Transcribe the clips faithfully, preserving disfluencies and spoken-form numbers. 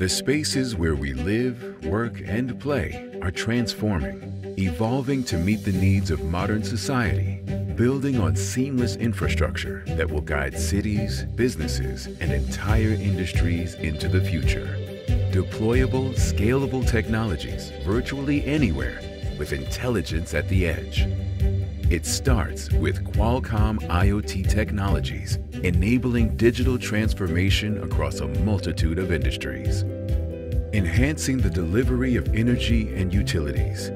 The spaces where we live, work, and play are transforming, evolving to meet the needs of modern society, building on seamless infrastructure that will guide cities, businesses, and entire industries into the future. Deployable, scalable technologies virtually anywhere with intelligence at the edge. It starts with Qualcomm IoT technologies, enabling digital transformation across a multitude of industries, enhancing the delivery of energy and utilities,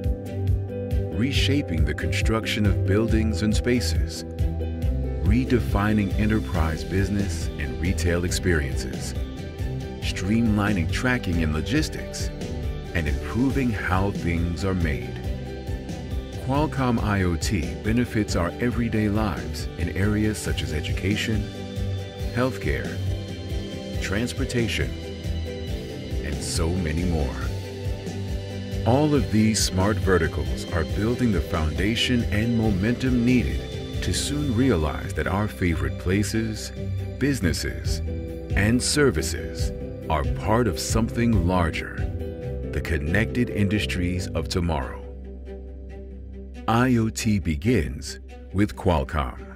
reshaping the construction of buildings and spaces, redefining enterprise business and retail experiences, streamlining tracking and logistics, and improving how things are made. Qualcomm IoT benefits our everyday lives in areas such as education, healthcare, transportation, and so many more. All of these smart verticals are building the foundation and momentum needed to soon realize that our favorite places, businesses, and services are part of something larger, the connected industries of tomorrow. IoT begins with Qualcomm.